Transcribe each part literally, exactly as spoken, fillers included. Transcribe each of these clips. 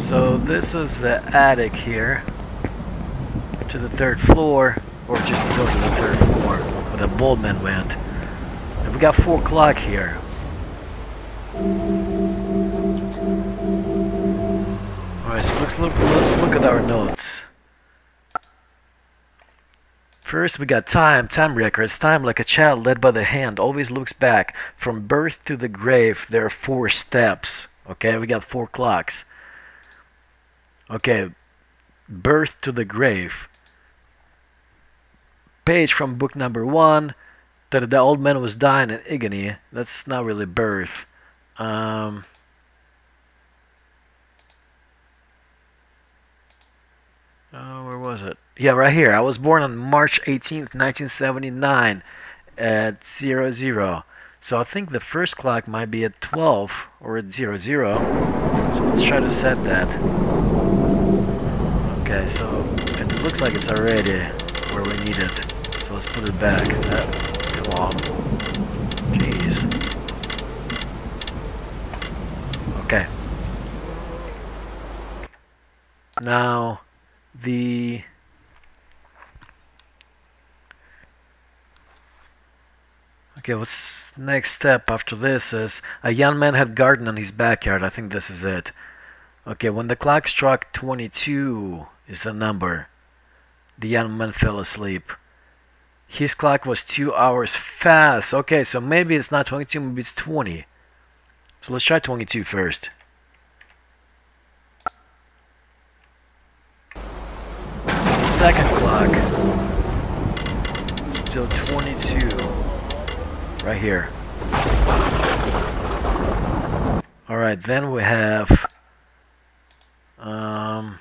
So this is the attic here to the third floor, or just the building to the third floor where the Boldman went. And we got four o'clock here. Alright, so let's look let's look at our notes. First, we got time, time records. Time, like a child led by the hand, always looks back. From birth to the grave, there are four steps. Okay, we got four clocks. Okay, birth to the grave. Page from book number one, that the old man was dying in agony. That's not really birth. Um... Oh, where was it? Yeah, right here. I was born on March eighteenth, nineteen seventy-nine at zero zero. So I think the first clock might be at twelve or at zero zero. So let's try to set that. Okay, so it looks like it's already where we need it. So let's put it back. Uh, come on. Jeez. Okay. Now... The okay, what's next step after this is a young man had garden in his backyard. I think this is it. Okay, when the clock struck twenty-two is the number, the young man fell asleep. His clock was two hours fast. Okay, so maybe it's not twenty-two, maybe it's twenty. So let's try twenty-two first. Second clock, so twenty-two, right here. All right, then we have, um,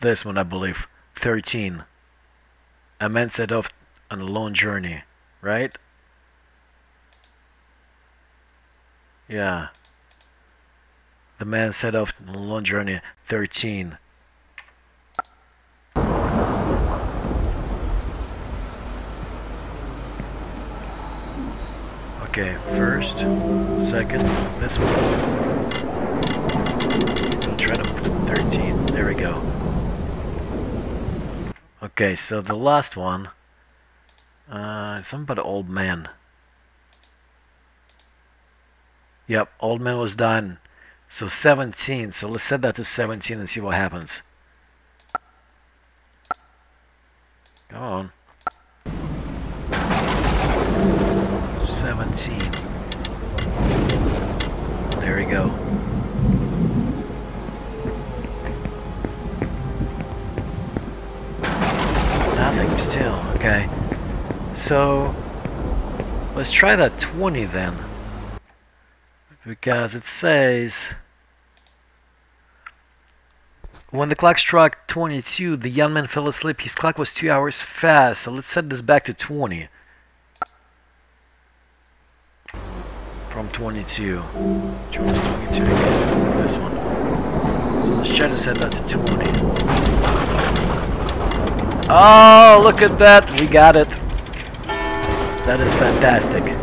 this one, I believe, thirteen. A man set off on a long journey, right? Yeah. The man set off on a long journey, thirteen. Okay, first, second, this one. I'll try to put thirteen. There we go. Okay, so the last one. Uh, something about an old man. Yep, old man was done. So seventeen, so let's set that to seventeen and see what happens. Come on. seventeen. There we go. Nothing still, okay. So, let's try that twenty then. Because it says, when the clock struck twenty-two, the young man fell asleep. His clock was two hours fast. So let's set this back to twenty. From twenty-two. Twenty-two again. This one. So let's try to set that to twenty. Oh, look at that. We got it. That is fantastic.